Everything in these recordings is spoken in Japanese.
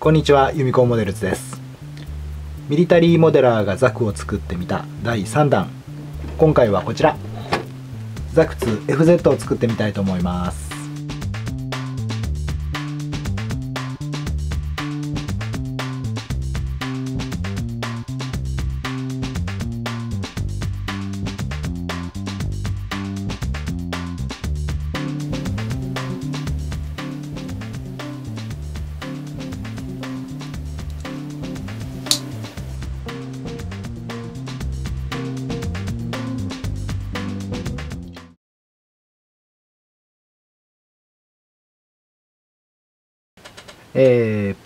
こんにちは、ユミコンモデルズです。ミリタリーモデラーがザクを作ってみた第3弾、今回はこちらザク2 FZ を作ってみたいと思います。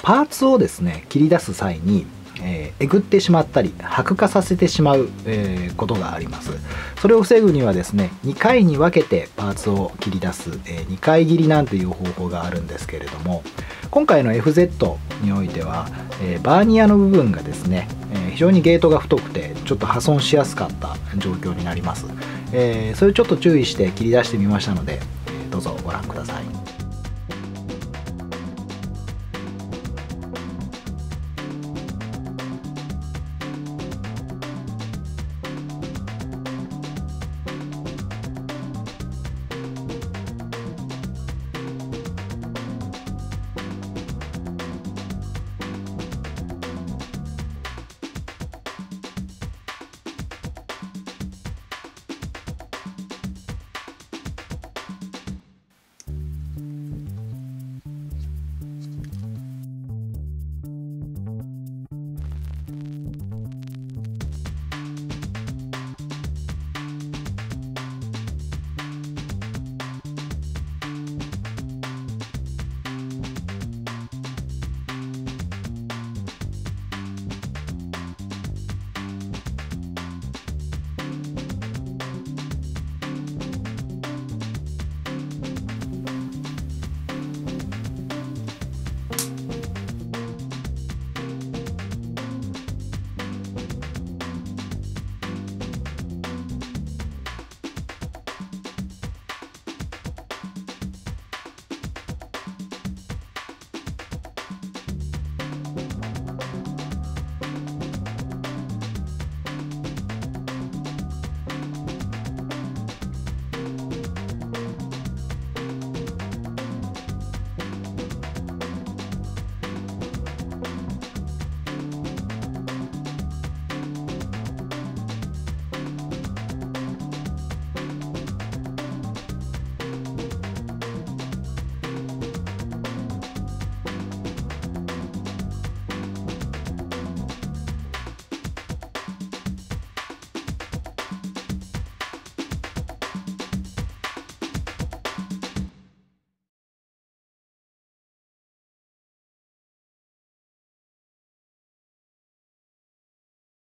パーツをですね切り出す際に、えぐってしまったり白化させてしまう、ことがあります。それを防ぐにはですね2回に分けてパーツを切り出す、2回切りなんていう方法があるんですけれども、今回の FZ においては、バーニアの部分がですね、非常にゲートが太くてちょっと破損しやすかった状況になります。それちょっと注意して切り出してみましたので、どうぞご覧ください。